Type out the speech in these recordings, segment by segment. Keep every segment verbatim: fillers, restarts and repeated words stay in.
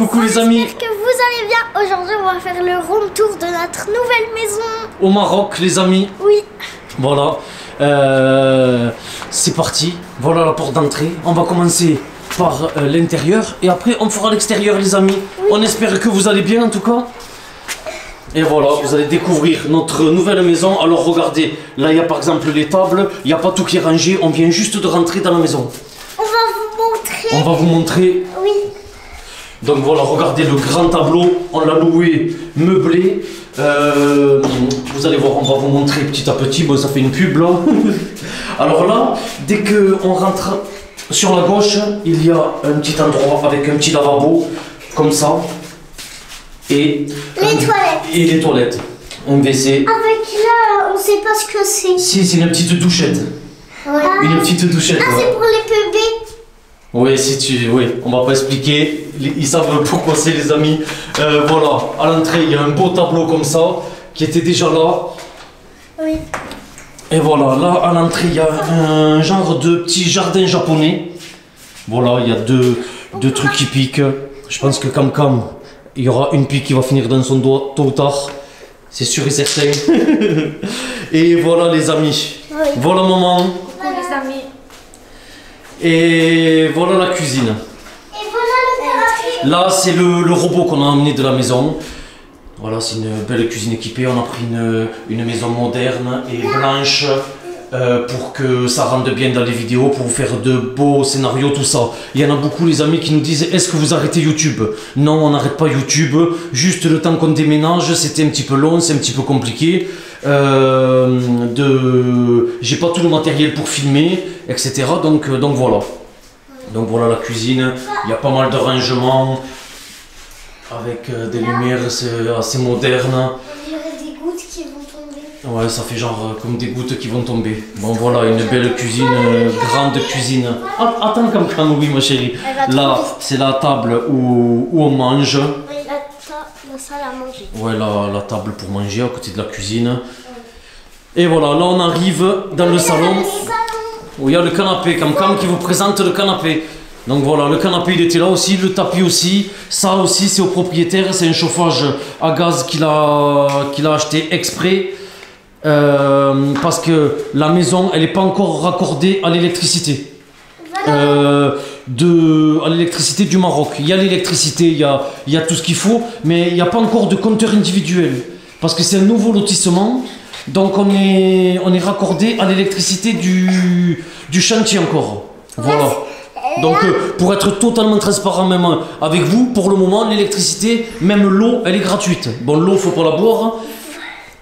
Coucou les amis. J'espère que vous allez bien. Aujourd'hui on va faire le room tour de notre nouvelle maison au Maroc les amis. Oui. Voilà, euh, c'est parti. Voilà la porte d'entrée. On va commencer par euh, l'intérieur et après on fera l'extérieur les amis. Oui. On espère que vous allez bien en tout cas. Et voilà, vous allez découvrir notre nouvelle maison. Alors regardez, là il y a par exemple les tables, il n'y a pas tout qui est rangé, on vient juste de rentrer dans la maison. On va vous montrer. On va vous montrer. Oui. Donc voilà, regardez le grand tableau, on l'a loué, meublé. Euh, vous allez voir, on va vous montrer petit à petit, bon ça fait une pub là. Alors là, dès qu'on rentre sur la gauche, il y a un petit endroit avec un petit lavabo, comme ça. Et les, un, toilettes. et les toilettes, un W C. Avec là, on ne sait pas ce que c'est. Si, c'est une petite douchette. Ouais. Ah. Une petite douchette. Ah, ouais. C'est pour les bébés. Oui, si tu, oui, on va pas expliquer. Ils savent pourquoi c'est, les amis. Euh, voilà, à l'entrée, il y a un beau tableau comme ça qui était déjà là. Oui. Et voilà, là à l'entrée, il y a un genre de petit jardin japonais. Voilà, il y a deux, deux trucs qui piquent. Je pense que Cam Cam. Il y aura une pique qui va finir dans son doigt tôt ou tard, c'est sûr et certain. Et voilà les amis, oui. Voilà maman, voilà les amis. Et voilà la cuisine. Et voilà le terrain. Là c'est le, le robot qu'on a emmené de la maison. Voilà, c'est une belle cuisine équipée, on a pris une, une maison moderne et blanche. Euh, pour que ça rende bien dans les vidéos, pour vous faire de beaux scénarios, tout ça. Il y en a beaucoup les amis qui nous disent est-ce que vous arrêtez YouTube? Non, on n'arrête pas YouTube, juste le temps qu'on déménage, c'était un petit peu long, c'est un petit peu compliqué. Euh, de... J'ai pas tout le matériel pour filmer, et cetera. Donc, donc voilà. Donc voilà la cuisine, il y a pas mal de rangements, avec des lumières assez modernes. Ouais, ça fait genre comme des gouttes qui vont tomber. Bon voilà, une belle cuisine, euh, grande cuisine. Ah, attends comme quand oui ma chérie. Là, c'est la table où, où on mange. Oui, la, la salle à manger. Ouais, la, la table pour manger à côté de la cuisine. Et voilà, là on arrive dans le salon. Où il y a le canapé, comme Cam qui vous présente le canapé. Donc voilà, le canapé il était là aussi, le tapis aussi. Ça aussi c'est au propriétaire, c'est un chauffage à gaz qu'il a, qu'il a acheté exprès. Euh, parce que la maison elle n'est pas encore raccordée à l'électricité, voilà. euh, de à l'électricité du Maroc. Il y a l'électricité, il y a, il y a tout ce qu'il faut, mais il n'y a pas encore de compteur individuel parce que c'est un nouveau lotissement, donc on est on est raccordé à l'électricité du du chantier encore. Voilà. Donc euh, pour être totalement transparent même avec vous, pour le moment l'électricité, même l'eau, elle est gratuite. Bon, l'eau faut pas la boire.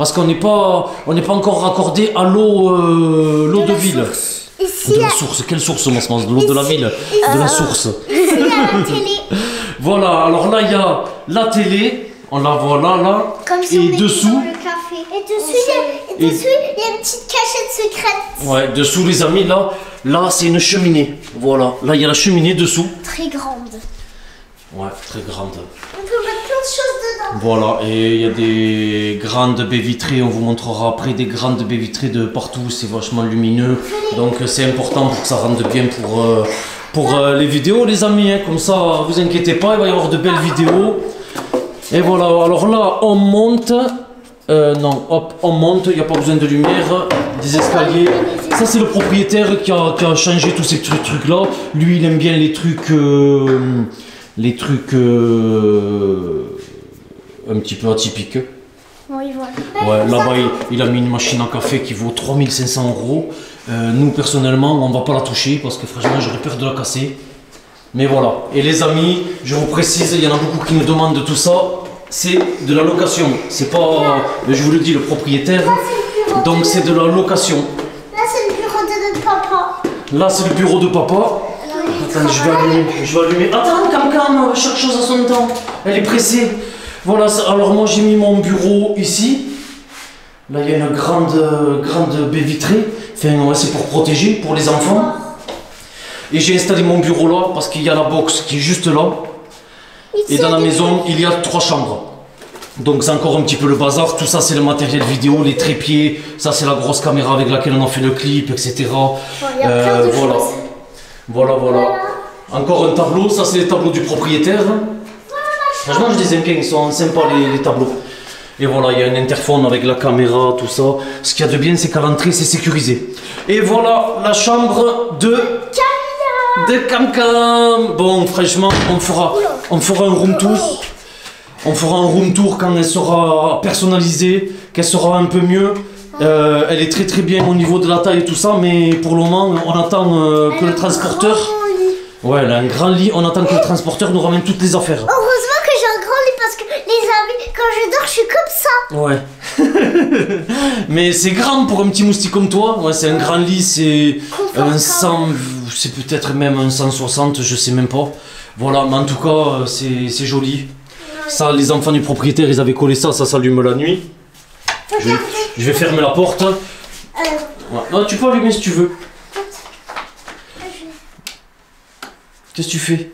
Parce qu'on n'est pas, on n'est pas encore raccordé à l'eau, euh, l'eau de, de ville. Source. Ici, de la source. Quelle source, mon sens? De l'eau de la ville, ici, de la source. Ici, la télé. Voilà. Alors là, il y a la télé. On la voit là, là. Comme si et on dessous. Dans le café. Et dessous, il y a, et dessous, il y a une petite cachette secrète. Ouais. Dessous, les amis, là, là, c'est une cheminée. Voilà. Là, il y a la cheminée dessous. Très grande. Ouais, très grande. On peut mettre plein de choses. Voilà, et il y a des grandes baies vitrées, on vous montrera après des grandes baies vitrées de partout, c'est vachement lumineux, donc c'est important pour que ça rende bien pour, euh, pour euh, les vidéos les amis, hein. Comme ça vous inquiétez pas, il va y avoir de belles vidéos. Et voilà, alors là on monte, euh, non hop, on monte, il n'y a pas besoin de lumière, des escaliers. Ça c'est le propriétaire qui a, qui a changé tous ces trucs là, lui il aime bien les trucs, euh, les trucs... Euh, un petit peu atypique. Oui, voilà. Ouais, là-bas, il, il a mis une machine à café qui vaut trois mille cinq cents euros. Euh, nous, personnellement, on va pas la toucher parce que franchement, j'aurais peur de la casser. Mais voilà. Et les amis, je vous précise, il y en a beaucoup qui nous demandent tout ça. C'est de la location. C'est pas, je vous le dis, le propriétaire. Là, donc, c'est de la location. Là, c'est le bureau de notre papa. Là, c'est le bureau de papa. Attends, je vais allumer. Je vais allumer. Attends, Cam Cam, chaque chose à son temps. Elle est pressée. Voilà, alors moi j'ai mis mon bureau ici. Là il y a une grande, euh, grande baie vitrée. Enfin, ouais, c'est pour protéger, pour les enfants. Et j'ai installé mon bureau là parce qu'il y a la box qui est juste là. Et dans la maison il y a trois chambres. Donc c'est encore un petit peu le bazar. Tout ça c'est le matériel vidéo, les trépieds. Ça c'est la grosse caméra avec laquelle on a fait le clip, et cetera. Euh, voilà. Voilà, voilà. Encore un tableau, ça c'est les tableaux du propriétaire. Franchement, je les aime bien, ils sont sympas les, les tableaux. Et voilà, il y a un interphone avec la caméra, tout ça. Ce qu'il y a de bien, c'est qu'à l'entrée, c'est sécurisé. Et voilà la chambre de... Cam-cam. De Cam-cam. Bon, franchement, on fera, on fera un room tour. On fera un room tour quand elle sera personnalisée, qu'elle sera un peu mieux. Euh, elle est très très bien au niveau de la taille et tout ça, mais pour le moment, on attend euh, que le transporteur... Ouais, elle a un grand lit, on attend que le transporteur nous ramène toutes les affaires. Heureusement que j'ai un grand lit parce que les amis, quand je dors, je suis comme ça. Ouais. Mais c'est grand pour un petit moustique comme toi. Ouais, c'est un grand lit, c'est un cent... C'est peut-être même un cent soixante, je sais même pas. Voilà, mais en tout cas, c'est joli. Ça, les enfants du propriétaire, ils avaient collé ça, ça s'allume la nuit. Je vais, je vais fermer la porte. Ouais. Non, tu peux allumer si tu veux. Qu'est-ce que tu fais?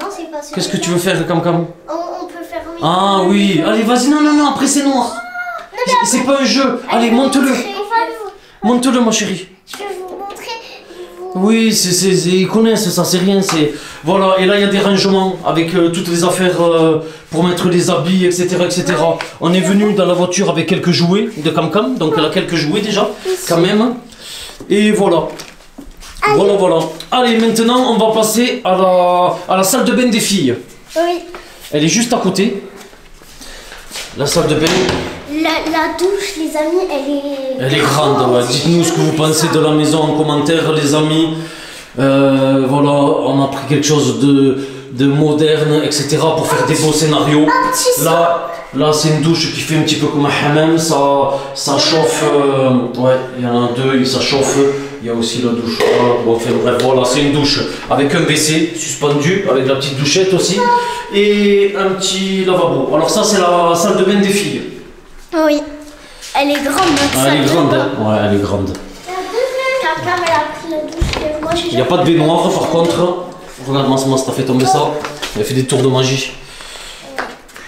Non, c'est pas ça. Qu'est-ce que tu veux faire, Cam-Cam? On, on peut faire oui. Ah oui, allez, vas-y, non, non, non, après c'est noir. C'est pas un jeu. Allez, monte-le. Monte-le, ma chérie. Je vais vous montrer. Vous... Oui, c'est, c'est, c'est, ils connaissent ça, c'est rien. C'est... Voilà, et là, il y a des rangements avec euh, toutes les affaires euh, pour mettre les habits, et cetera et cetera. Ouais. On est venu dans la voiture avec quelques jouets de Cam-Cam, donc elle a quelques jouets déjà, ici. Quand même. Et voilà. Allez. Voilà, voilà. Allez, maintenant, on va passer à la, à la salle de bain des filles. Oui. Elle est juste à côté. La salle de bain. La, la douche, les amis, elle est... Elle est grande, ouais. Dites-nous ce que vous pensez de la maison en commentaire, les amis. Euh, voilà, on a pris quelque chose de, de moderne, et cetera pour faire des beaux scénarios. Là, là c'est une douche qui fait un petit peu comme un hammam. Ça, ça chauffe... Euh, ouais, il y en a deux, ça chauffe. Il y a aussi la douche, voilà, bon, enfin, bref, voilà, c'est une douche avec un W C suspendu, avec la petite douchette aussi, et un petit lavabo. Alors ça, c'est la salle de bain des filles. Oui, elle est grande, notre ah, salle elle est grande, de bain. Ouais, elle est grande. Il n'y a pas de baignoire, par contre. Regarde-moi ça, ça fait tomber ça. Elle fait des tours de magie.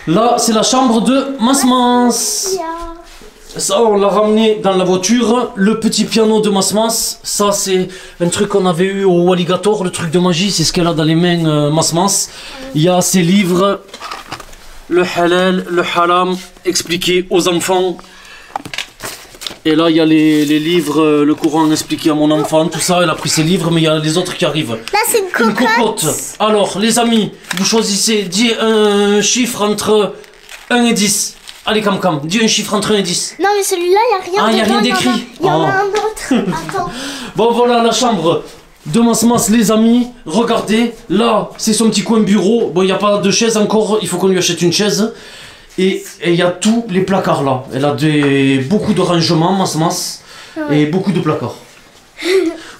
Là, c'est la chambre de Masmans. Ça, on l'a ramené dans la voiture. Le petit piano de Masmas. Ça, c'est un truc qu'on avait eu au Alligator. Le truc de magie, c'est ce qu'elle a dans les mains, euh, Masmas. Il y a ses livres. Le halal, le haram, expliqué aux enfants. Et là, il y a les, les livres, euh, le Coran expliqué à mon enfant, tout ça. Elle a pris ses livres, mais il y a les autres qui arrivent. Là, c'est une cocotte. Une cocotte. Alors, les amis, vous choisissez un chiffre entre un et dix. Allez, Cam-Cam, dis un chiffre entre un et dix. Non, mais celui-là, il n'y a rien d'écrit. Ah, il n'y a rien d'écrit. Il y en a un autre. Attends. Bon, voilà la chambre de Masmas, les amis. Regardez, là, c'est son petit coin bureau. Bon, il n'y a pas de chaise encore. Il faut qu'on lui achète une chaise. Et il y a tous les placards, là. Elle a des, beaucoup de rangements, Masmas. Ouais. Et beaucoup de placards.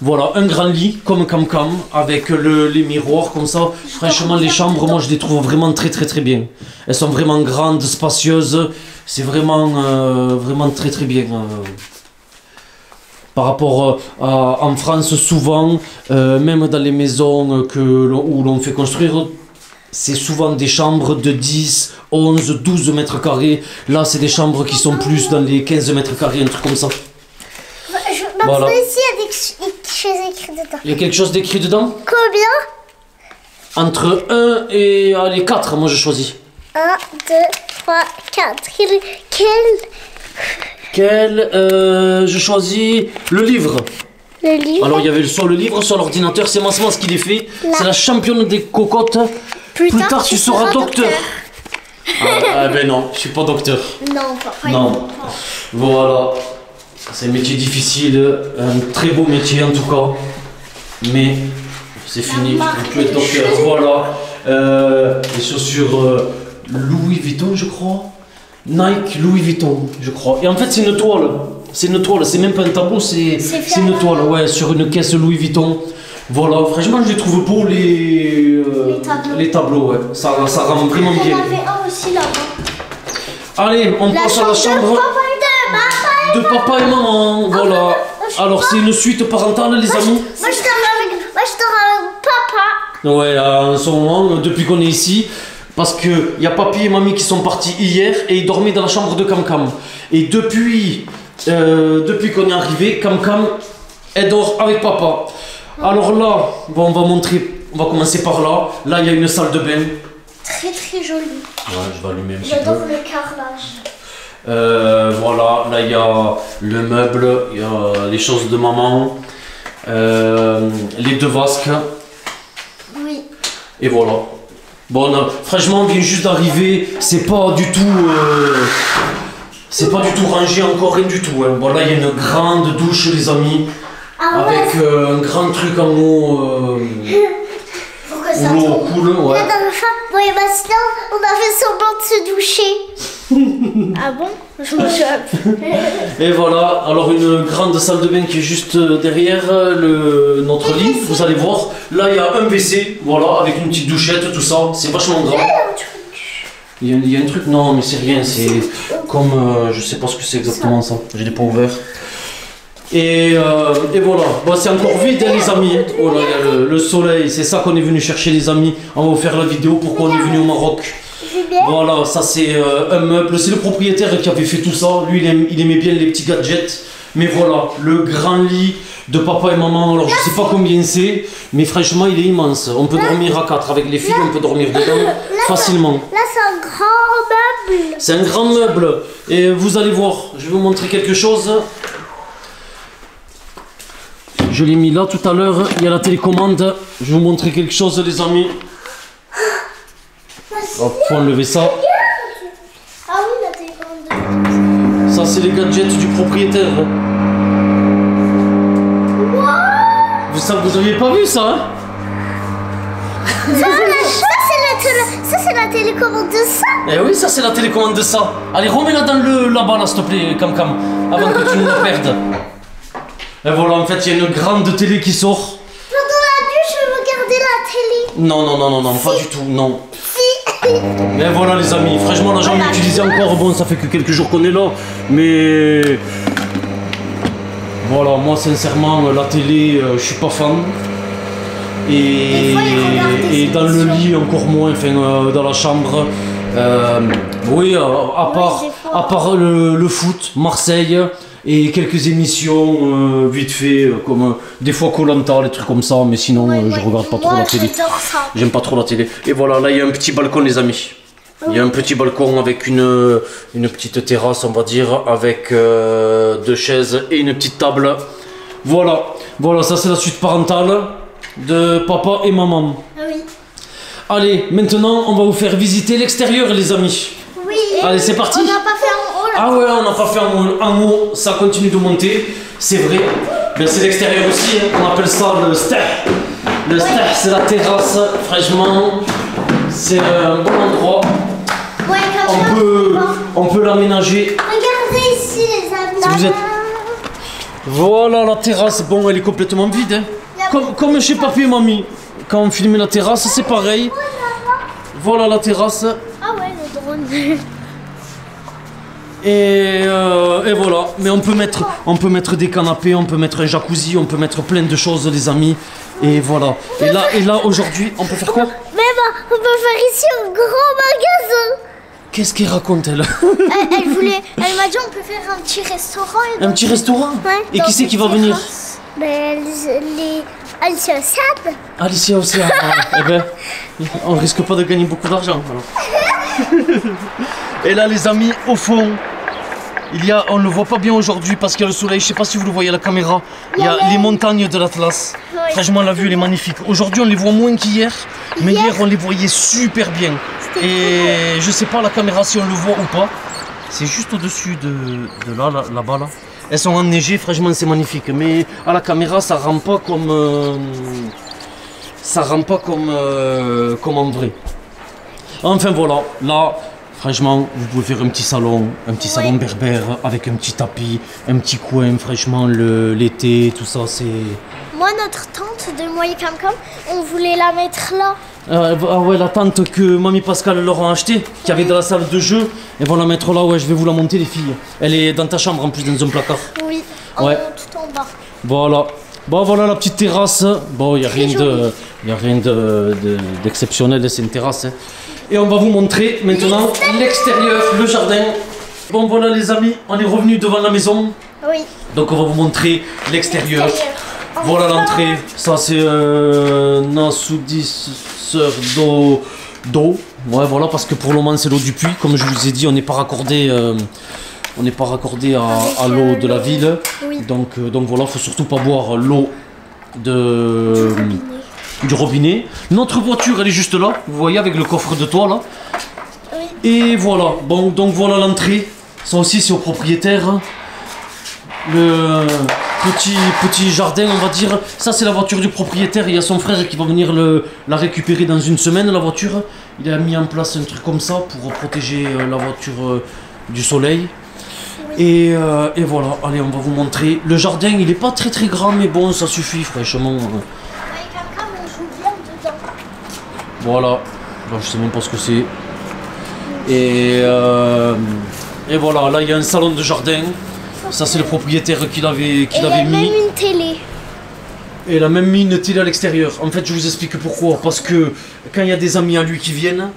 Voilà, un grand lit, comme Cam-Cam, avec le, les miroirs, comme ça. Franchement, les chambres, moi, je les trouve vraiment très, très, très bien. Elles sont vraiment grandes, spacieuses. C'est vraiment, euh, vraiment très, très bien. Euh, par rapport à, à, en France, souvent, euh, même dans les maisons que, où l'on fait construire, c'est souvent des chambres de dix, onze, douze mètres carrés. Là, c'est des chambres qui sont plus dans les quinze mètres carrés, un truc comme ça. Voilà. Il y a quelque chose d'écrit dedans. Combien? Entre un et quatre, moi je choisis. un, deux, trois, quatre. Quel Quel euh, je choisis le livre. Le livre. Alors il y avait soit le livre, soit l'ordinateur. C'est Masmas qui les fait. C'est la championne des cocottes. Plus, Plus tard, tard tu, tu seras docteur. docteur. Ah, ah ben non, je suis pas docteur. Non, pas. Non. Pas. Voilà. C'est un métier difficile, un très beau métier en tout cas, mais c'est fini, je ne peux être docteur. Voilà, euh, les chaussures euh, Louis Vuitton je crois, Nike Louis Vuitton je crois. Et en fait c'est une toile, c'est une toile, c'est même pas un tableau, c'est une toile, ouais, sur une caisse Louis Vuitton. Voilà, franchement je les trouve beaux les, euh, les tableaux, les tableaux ouais. ça, ça rend vraiment bien. Allez, on passe à la chambre de papa et maman, voilà. Alors c'est une suite parentale les amis. Moi je dors avec papa. Ouais, en ce moment, depuis qu'on est ici, parce que y a papi et mamie qui sont partis hier et ils dormaient dans la chambre de Cam-Cam. Et depuis, euh, depuis qu'on est arrivé, Cam-Cam, elle dort avec papa. Alors là, bon, on va montrer, on va commencer par là. Là il y a une salle de bain. très très joli. Ouais, je vais allumer un petit peu. J'adore le carrelage. Euh, voilà, là il y a le meuble, il y a les choses de maman, euh, les deux vasques. Oui. Et voilà. Bon, non, franchement, on vient juste d'arriver, c'est pas du tout. Euh, c'est pas du tout rangé encore, rien du tout. Hein. Bon, là il y a une grande douche, les amis, ah, avec ouais. euh, un grand truc en eau. L'eau coule, ouais. Ouais, maintenant, on a fait semblant de se doucher. Ah bon? Je me suis appelé. Et voilà, alors une grande salle de bain qui est juste derrière le, notre lit, vous allez voir. Là, il y a un W C, voilà, avec une petite douchette, tout ça. C'est vachement grand. Il y a, il y a un truc, non, mais c'est rien, c'est comme, euh, je sais pas ce que c'est exactement ça. Je l'ai pas ouvert. Et, euh, et voilà, bon, c'est encore vide hein, les amis, oh là, là, le, le soleil, c'est ça qu'on est venu chercher les amis, on va vous faire la vidéo pourquoi on est venu au Maroc. Voilà, ça c'est euh, un meuble, c'est le propriétaire qui avait fait tout ça, lui il aimait, il aimait bien les petits gadgets. Mais voilà, le grand lit de papa et maman, alors je sais pas combien c'est, mais franchement il est immense, on peut dormir à quatre avec les filles, on peut dormir dedans facilement. Là c'est un grand meuble. C'est un grand meuble, et vous allez voir, je vais vous montrer quelque chose. Je l'ai mis là tout à l'heure, il y a la télécommande. Je vais vous montrer quelque chose les amis. On va enlever ça. Ah oui, la télécommande. Ça c'est les gadgets du propriétaire. Wow. Vous ça, vous aviez pas vu ça hein? Ça c'est la, la télécommande de ça. Eh oui, ça c'est la télécommande de ça. Allez, remets-la dans le là-bas là s'il te plaît, Cam Cam, avant que tu ne la perdes. Et voilà, en fait, il y a une grande télé qui sort. Pendant la nuit, je vais regarder la télé. Non, non, non, non, non, si. Pas du tout, non. Si. Et voilà, les amis, franchement, là, j'en ai utilisé encore. Bon, ça fait que quelques jours qu'on est là, mais... Voilà, moi, sincèrement, la télé, euh, je suis pas fan. Et, fois, et dans le lit, encore moins, enfin, euh, dans la chambre. Euh, oui, euh, à part, oui, à part le, le foot, Marseille... Et quelques émissions euh, vite fait, euh, comme euh, des fois Koh-Lanta, les trucs comme ça, mais sinon ouais, euh, je ouais, regarde pas trop la télé. J'aime pas trop la télé. Et voilà, là il y a un petit balcon, les amis. Il y a un petit balcon avec une, une petite terrasse, on va dire, avec euh, deux chaises et une petite table. Voilà, voilà, ça c'est la suite parentale de papa et maman. Oui. Allez, maintenant on va vous faire visiter l'extérieur, les amis. Oui. Allez, c'est parti. On a pas fait Ah ouais, on n'a pas fait un haut, ça continue de monter, c'est vrai. Mais c'est l'extérieur aussi, hein. On appelle ça le steh. Le steh, ouais. C'est la terrasse, franchement, c'est un bon endroit. Ouais, on, peut, on peut l'aménager. Regardez ici les amis. Si vous êtes... Voilà la terrasse, bon elle est complètement vide. Hein. Comme, comme chez papi et mamie, quand on filmait la terrasse, c'est pareil. Voilà la terrasse. Ah ouais, le drone. Et, euh, et voilà, mais on peut, mettre, on peut mettre des canapés, on peut mettre un jacuzzi, on peut mettre plein de choses les amis. Et voilà, et là, et là aujourd'hui, on peut faire quoi? Même on peut faire ici un grand magasin. Qu'est-ce qu'elle raconte elle? Elle, elle voulait, elle m'a dit on peut faire un petit restaurant. Un petit restaurant? Ouais. Et qui c'est qui va venir? Ben, les... Alicia Ossia. Alicia Ossia, eh ben, on risque pas de gagner beaucoup d'argent. Et là les amis, au fond... Il y a, on ne le voit pas bien aujourd'hui parce qu'il y a le soleil, je ne sais pas si vous le voyez à la caméra, il y a les montagnes de l'Atlas. Oui. Franchement la vue elle est magnifique. Aujourd'hui on les voit moins qu'hier, mais hier. hier on les voyait super bien. Et je ne sais pas la caméra si on le voit ou pas. C'est juste au-dessus de, de là, là-bas là, là. Elles sont enneigées, franchement c'est magnifique. Mais à la caméra ça ne rend pas comme... Euh, ça rend pas comme, euh, comme en vrai. Enfin voilà, là... Franchement, vous pouvez faire un petit salon, un petit salon oui. berbère avec un petit tapis, un petit coin, franchement, l'été, tout ça, c'est... Moi, notre tente de moi et Cam Cam, on voulait la mettre là. Euh, ah ouais, la tente que Mamie Pascal leur a achetée, qui avait dans la salle de jeu, et vont la mettre là, ouais, je vais vous la monter, les filles. Elle est dans ta chambre, en plus, dans un placard. Oui, en ouais. tout en bas. Voilà. Bon, voilà la petite terrasse. Bon, il n'y a rien de, y a rien de, de, d'exceptionnel, c'est une terrasse, hein. Et on va vous montrer maintenant l'extérieur, le jardin. Bon voilà les amis, on est revenu devant la maison. Oui. Donc on va vous montrer l'extérieur. Voilà l'entrée. Ça c'est un euh, Nassoudisseur d'eau d'eau. Ouais, voilà, parce que pour le moment c'est l'eau du puits. Comme je vous ai dit, on n'est pas raccordé, euh, on n'est pas raccordé à, à l'eau de la ville. Oui. Donc, euh, donc voilà, faut surtout pas boire l'eau de du robinet. Notre voiture, elle est juste là. Vous voyez, avec le coffre de toit là. Oui. Et voilà. Bon, donc voilà l'entrée. Ça aussi, c'est au propriétaire. Le petit, petit jardin, on va dire. Ça, c'est la voiture du propriétaire. Il y a son frère qui va venir le, la récupérer dans une semaine, la voiture. Il a mis en place un truc comme ça pour protéger la voiture du soleil. Et, euh, et voilà, allez, on va vous montrer. Le jardin, il n'est pas très très grand, mais bon, ça suffit, franchement. Voilà. Là, je sais même pas ce que c'est. Et, euh, et voilà, là, il y a un salon de jardin. Ça, c'est le propriétaire qui l'avait qui l'avait mis. Il a même une télé. Et il a même mis une télé à l'extérieur. En fait, je vous explique pourquoi. Parce que quand il y a des amis à lui qui viennent,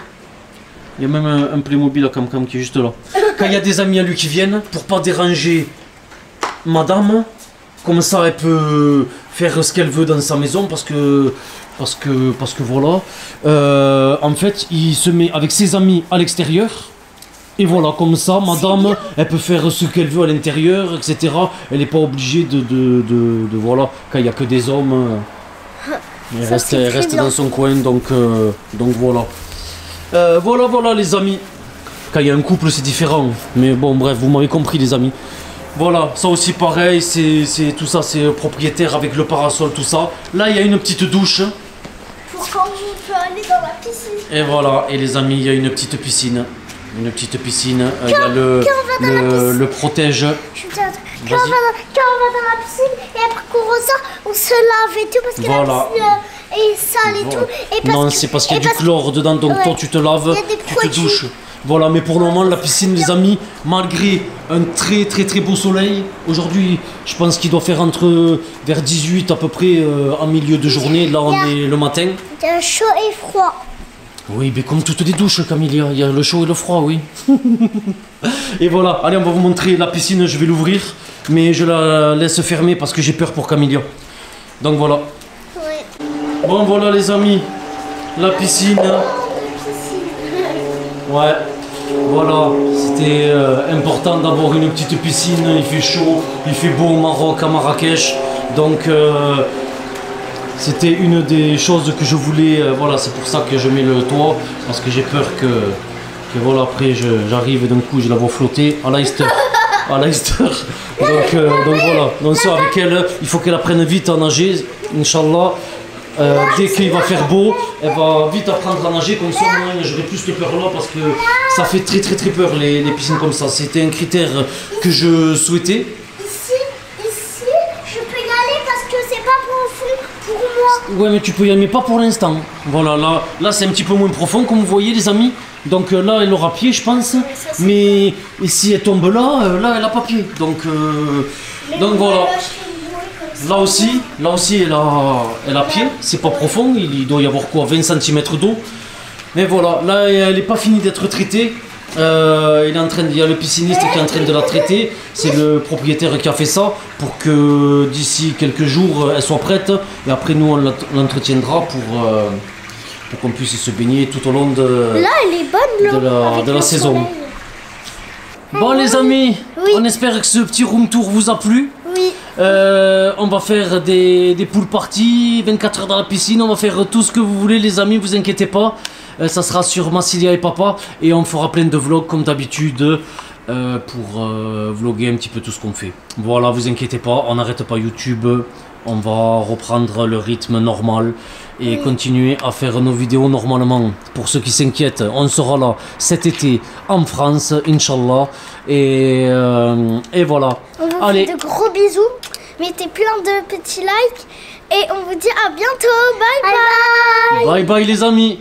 il y a même un, un Playmobil à Cam Cam qui est juste là. Quand il y a des amis à lui qui viennent, pour pas déranger madame, comme ça, elle peut faire ce qu'elle veut dans sa maison, parce que parce que parce que voilà. Euh, en fait, il se met avec ses amis à l'extérieur. Et voilà, comme ça, madame, elle peut faire ce qu'elle veut à l'intérieur, et cetera. Elle n'est pas obligée de, de, de, de, de voilà, quand il n'y a que des hommes, elle reste, elle reste dans son coin, donc, euh, donc voilà. Euh, voilà, voilà les amis. Quand il y a un couple, c'est différent, mais bon, bref, vous m'avez compris les amis. Voilà, ça aussi pareil, c'est tout ça, c'est propriétaire avec le parasol, tout ça. Là, il y a une petite douche. Pour quand on peut aller dans la piscine. Et voilà, et les amis, il y a une petite piscine. Une petite piscine, euh, il y a le, le, le protège. Quand on, va dans, quand on va dans la piscine et après qu'on ressort, on se lave et tout parce que voilà. La piscine euh, est sale et voilà. Tout. Et parce non, c'est parce qu'il y a du chlore dedans, donc ouais. Toi tu te laves, tu produits. Te douches. Voilà, mais pour le moment, la piscine, les amis, malgré un très très très beau soleil, aujourd'hui, je pense qu'il doit faire entre vers dix-huit à peu près euh, en milieu de journée. Là, on est le matin. Il y a chaud et froid. Oui, mais comme toutes les douches, Camille, il y a le chaud et le froid, oui. Et voilà, allez, on va vous montrer la piscine, je vais l'ouvrir, mais je la laisse fermer parce que j'ai peur pour Camille. Donc voilà. Oui. Bon, voilà les amis, la piscine. Ouais, voilà, c'était euh, important d'avoir une petite piscine, il fait chaud, il fait beau au Maroc, à Marrakech, donc... Euh, c'était une des choses que je voulais, euh, voilà, c'est pour ça que je mets le toit, parce que j'ai peur que, que, voilà, après j'arrive et d'un coup je la vois flotter à Leicester, à Leicester, donc, euh, donc voilà, donc ça avec elle, il faut qu'elle apprenne vite à nager, Inch'Allah, euh, dès qu'il va faire beau, elle va vite apprendre à nager, comme ça j'aurai plus de peur là, parce que ça fait très très très peur les, les piscines comme ça, c'était un critère que je souhaitais. Ouais, mais tu peux y aller, mais pas pour l'instant. Voilà, là, là c'est un petit peu moins profond, comme vous voyez, les amis. Donc euh, là, elle aura pied, je pense. Mais, ça, mais... Et si elle tombe là, euh, là, elle a pas pied. Donc, euh... donc voilà. Là aussi, là aussi, elle a, elle a pied. C'est pas profond. Il doit y avoir quoi, vingt centimètres d'eau. Mais voilà, là, elle n'est pas finie d'être traitée. Euh, il est en train de, il y a le pisciniste qui est en train de la traiter. C'est le propriétaire qui a fait ça pour que d'ici quelques jours elle soit prête. Et après nous on l'entretiendra pour, euh, pour qu'on puisse se baigner tout au long de, là, elle est bonne, de la, de la saison. Soleil. Bon les amis, oui. On espère que ce petit room tour vous a plu. Oui. Euh, on va faire des, des pool parties, vingt-quatre heures dans la piscine, on va faire tout ce que vous voulez les amis, vous inquiétez pas. Euh, ça sera sur Massilya et Papa et on fera plein de vlogs comme d'habitude euh, pour euh, vloguer un petit peu tout ce qu'on fait. Voilà, vous inquiétez pas, on n'arrête pas YouTube, on va reprendre le rythme normal et oui. Continuer à faire nos vidéos normalement. Pour ceux qui s'inquiètent, on sera là cet été en France, Inch'Allah. Et, euh, et voilà. On vous Allez. Fait de gros bisous, mettez plein de petits likes et on vous dit à bientôt. Bye bye. Bye bye, bye, bye les amis.